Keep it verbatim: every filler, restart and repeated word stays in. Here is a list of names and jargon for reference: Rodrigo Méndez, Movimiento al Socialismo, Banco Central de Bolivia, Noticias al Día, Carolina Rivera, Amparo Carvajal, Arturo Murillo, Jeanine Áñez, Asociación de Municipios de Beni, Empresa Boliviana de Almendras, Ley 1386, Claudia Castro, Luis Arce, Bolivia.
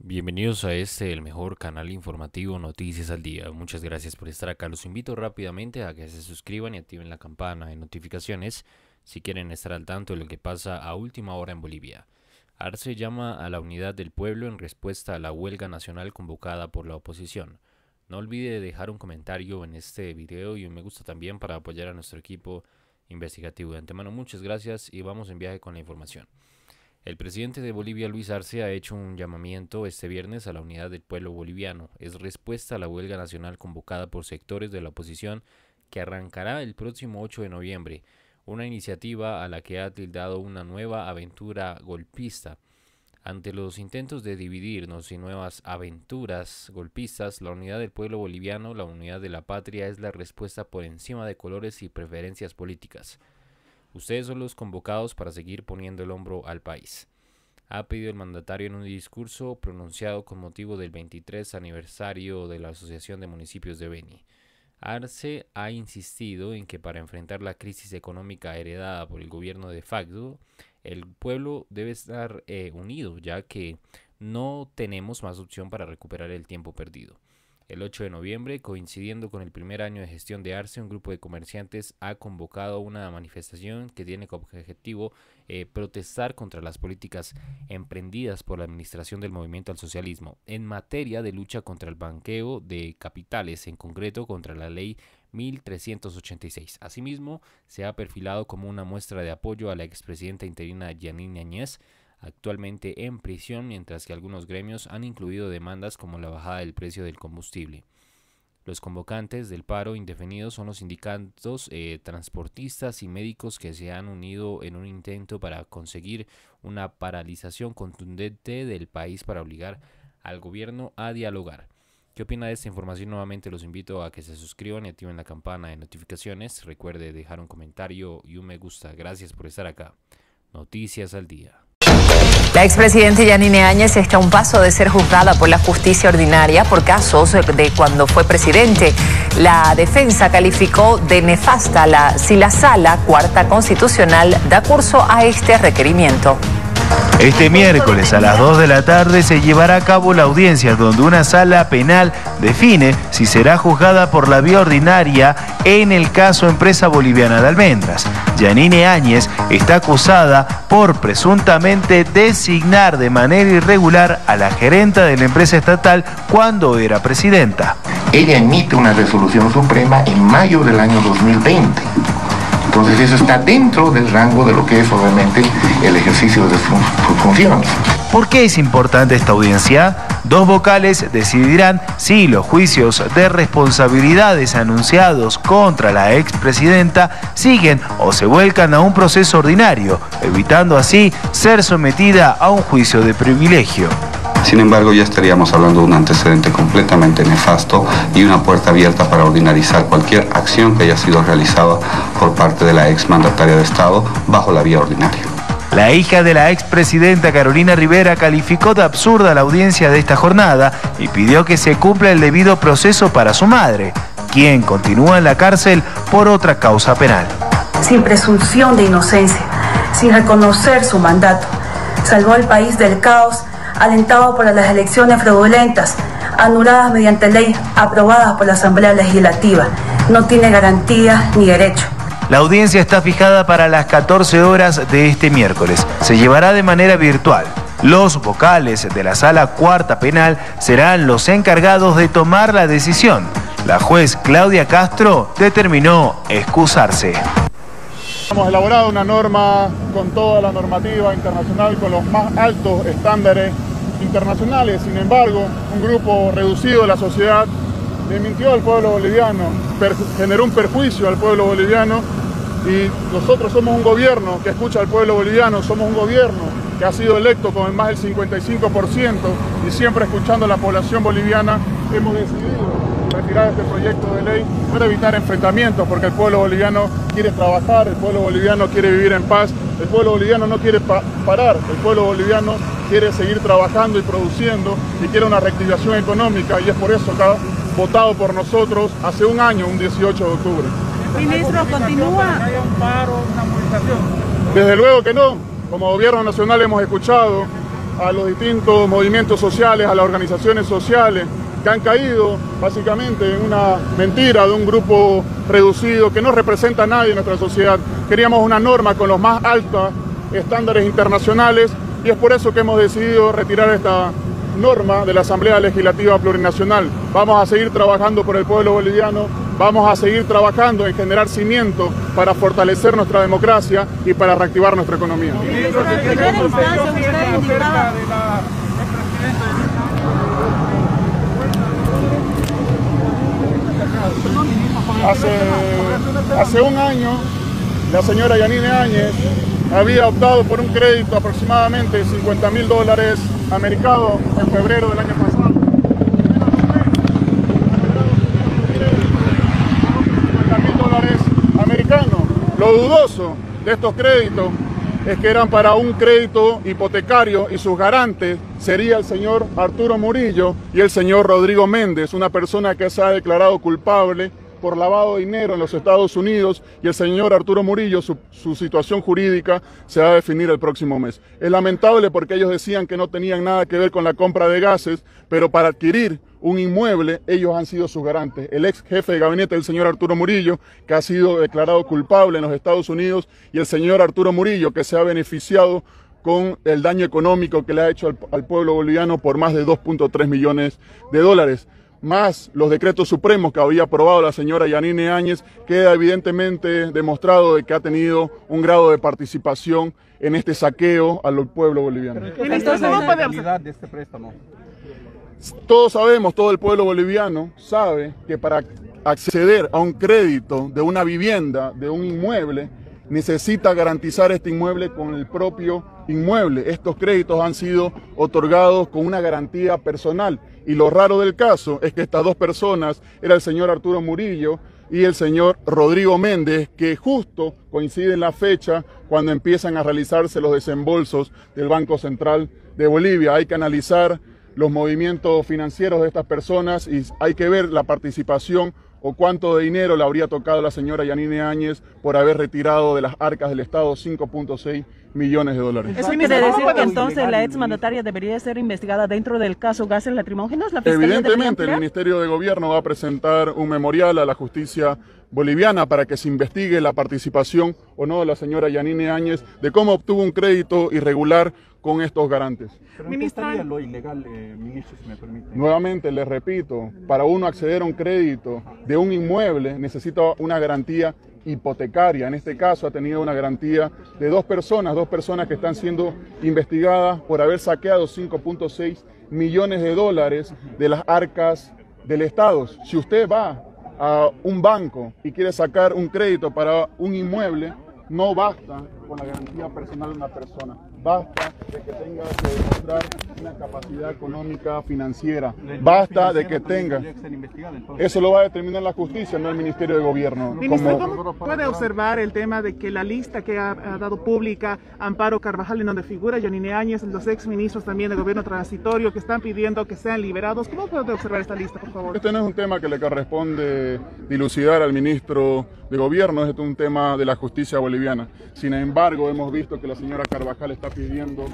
Bienvenidos a este, el mejor canal informativo, Noticias al Día. Muchas gracias por estar acá. Los invito rápidamente a que se suscriban y activen la campana de notificaciones si quieren estar al tanto de lo que pasa a última hora en Bolivia. Arce llama a la unidad del pueblo en respuesta a la huelga nacional convocada por la oposición. No olvide dejar un comentario en este video y un me gusta también para apoyar a nuestro equipo investigativo. De antemano, muchas gracias y vamos en viaje con la información. El presidente de Bolivia, Luis Arce, ha hecho un llamamiento este viernes a la unidad del pueblo boliviano. Es respuesta a la huelga nacional convocada por sectores de la oposición que arrancará el próximo ocho de noviembre, una iniciativa a la que ha tildado una nueva aventura golpista. Ante los intentos de dividirnos y nuevas aventuras golpistas, la unidad del pueblo boliviano, la unidad de la patria, es la respuesta por encima de colores y preferencias políticas. Ustedes son los convocados para seguir poniendo el hombro al país, ha pedido el mandatario en un discurso pronunciado con motivo del veintitrés aniversario de la Asociación de Municipios de Beni. Arce ha insistido en que para enfrentar la crisis económica heredada por el gobierno de facto, el pueblo debe estar eh, unido, ya que no tenemos más opción para recuperar el tiempo perdido. El ocho de noviembre, coincidiendo con el primer año de gestión de Arce, un grupo de comerciantes ha convocado una manifestación que tiene como objetivo eh, protestar contra las políticas emprendidas por la administración del Movimiento al Socialismo en materia de lucha contra el blanqueo de capitales, en concreto contra la Ley mil trescientos ochenta y seis. Asimismo, se ha perfilado como una muestra de apoyo a la expresidenta interina Jeanine Áñez, actualmente en prisión, mientras que algunos gremios han incluido demandas como la bajada del precio del combustible. Los convocantes del paro indefinido son los sindicatos, eh, transportistas y médicos que se han unido en un intento para conseguir una paralización contundente del país para obligar al gobierno a dialogar. ¿Qué opina de esta información? Nuevamente los invito a que se suscriban y activen la campana de notificaciones. Recuerde dejar un comentario y un me gusta. Gracias por estar acá. Noticias al Día. La expresidente Jeanine Áñez está a un paso de ser juzgada por la justicia ordinaria por casos de cuando fue presidente. La defensa calificó de nefasta la, si la Sala Cuarta Constitucional da curso a este requerimiento. Este miércoles a las dos de la tarde se llevará a cabo la audiencia donde una sala penal define si será juzgada por la vía ordinaria en el caso Empresa Boliviana de Almendras. Jeanine Áñez está acusada por presuntamente designar de manera irregular a la gerenta de la empresa estatal cuando era presidenta. Ella emite una resolución suprema en mayo del año dos mil veinte. Entonces eso está dentro del rango de lo que es obviamente el ejercicio de sus funciones. ¿Por qué es importante esta audiencia? Dos vocales decidirán si los juicios de responsabilidades anunciados contra la expresidenta siguen o se vuelcan a un proceso ordinario, evitando así ser sometida a un juicio de privilegio. Sin embargo, ya estaríamos hablando de un antecedente completamente nefasto y una puerta abierta para ordinarizar cualquier acción que haya sido realizada por parte de la exmandataria de Estado bajo la vía ordinaria. La hija de la expresidenta Carolina Rivera calificó de absurda la audiencia de esta jornada y pidió que se cumpla el debido proceso para su madre, quien continúa en la cárcel por otra causa penal. Sin presunción de inocencia, sin reconocer su mandato, salvó al país del caos alentado por las elecciones fraudulentas, anuladas mediante ley aprobadas por la Asamblea Legislativa. No tiene garantías ni derecho. La audiencia está fijada para las catorce horas de este miércoles. Se llevará de manera virtual. Los vocales de la Sala Cuarta Penal serán los encargados de tomar la decisión. La juez Claudia Castro determinó excusarse. Hemos elaborado una norma con toda la normativa internacional, con los más altos estándares internacionales. Sin embargo, un grupo reducido de la sociedad desmintió al pueblo boliviano, generó un perjuicio al pueblo boliviano, y nosotros somos un gobierno que escucha al pueblo boliviano, somos un gobierno que ha sido electo con más del cincuenta y cinco por ciento y siempre escuchando a la población boliviana. Hemos decidido retirar este proyecto de ley para evitar enfrentamientos, porque el pueblo boliviano quiere trabajar, el pueblo boliviano quiere vivir en paz, el pueblo boliviano no quiere pa parar, el pueblo boliviano quiere seguir trabajando y produciendo y quiere una reactivación económica, y es por eso que ha votado por nosotros hace un año, un dieciocho de octubre. Ministro, ¿continúa? ¿Hay un paro, una movilización? Desde luego que no. Como gobierno nacional hemos escuchado a los distintos movimientos sociales, a las organizaciones sociales, que han caído básicamente en una mentira de un grupo reducido que no representa a nadie en nuestra sociedad. Queríamos una norma con los más altos estándares internacionales y es por eso que hemos decidido retirar esta norma de la Asamblea Legislativa Plurinacional. Vamos a seguir trabajando por el pueblo boliviano, vamos a seguir trabajando en generar cimientos para fortalecer nuestra democracia y para reactivar nuestra economía. Hace, hace un año, la señora Jeanine Áñez había optado por un crédito aproximadamente de cincuenta mil dólares americanos en febrero del año pasado. cincuenta mil dólares americanos. Lo dudoso de estos créditos es que eran para un crédito hipotecario y sus garantes sería el señor Arturo Murillo y el señor Rodrigo Méndez, una persona que se ha declarado culpable por lavado de dinero en los Estados Unidos, y el señor Arturo Murillo, su, su situación jurídica se va a definir el próximo mes. Es lamentable porque ellos decían que no tenían nada que ver con la compra de gases, pero para adquirir un inmueble ellos han sido sus garantes. El ex jefe de gabinete del señor Arturo Murillo, que ha sido declarado culpable en los Estados Unidos, y el señor Arturo Murillo, que se ha beneficiado con el daño económico que le ha hecho al, al pueblo boliviano por más de dos punto tres millones de dólares. Más los decretos supremos que había aprobado la señora Jeanine Áñez, queda evidentemente demostrado de que ha tenido un grado de participación en este saqueo al pueblo boliviano. Entonces, ¿cómo podemos hablar de este préstamo? Todos sabemos, todo el pueblo boliviano sabe que para acceder a un crédito de una vivienda, de un inmueble, necesita garantizar este inmueble con el propio inmueble. Estos créditos han sido otorgados con una garantía personal y lo raro del caso es que estas dos personas eran el señor Arturo Murillo y el señor Rodrigo Méndez, que justo coinciden la fecha cuando empiezan a realizarse los desembolsos del Banco Central de Bolivia. Hay que analizar los movimientos financieros de estas personas y hay que ver la participación o cuánto de dinero le habría tocado la señora Jeanine Áñez por haber retirado de las arcas del Estado cinco punto seis millones de dólares. Eso quiere decir que entonces la exmandataria debería ser investigada dentro del caso gases lacrimógenos. ¿La Evidentemente el Ministerio de Gobierno va a presentar un memorial a la justicia boliviana para que se investigue la participación o no de la señora Jeanine Áñez de cómo obtuvo un crédito irregular con estos garantes. Pero ministra, lo ilegal, eh, ministro, si me permite. Nuevamente les repito, para uno acceder a un crédito de un inmueble necesita una garantía hipotecaria. En este caso ha tenido una garantía de dos personas, dos personas que están siendo investigadas por haber saqueado cinco punto seis millones de dólares de las arcas del Estado. Si usted va a un banco y quiere sacar un crédito para un inmueble, no basta con la garantía personal de una persona, basta de que tenga que demostrar una capacidad económica financiera, basta de que tenga, eso lo va a determinar la justicia, no el Ministerio de Gobierno. Ministro, ¿cómo puede observar el tema de que la lista que ha, ha dado pública Amparo Carvajal, en donde figura Jeanine Áñez, los exministros también del gobierno transitorio que están pidiendo que sean liberados? ¿Cómo puede observar esta lista, por favor? Este no es un tema que le corresponde dilucidar al ministro de Gobierno, este es un tema de la justicia boliviana. Sin embargo, Sin embargo, hemos visto que la señora Carvajal está pidiendo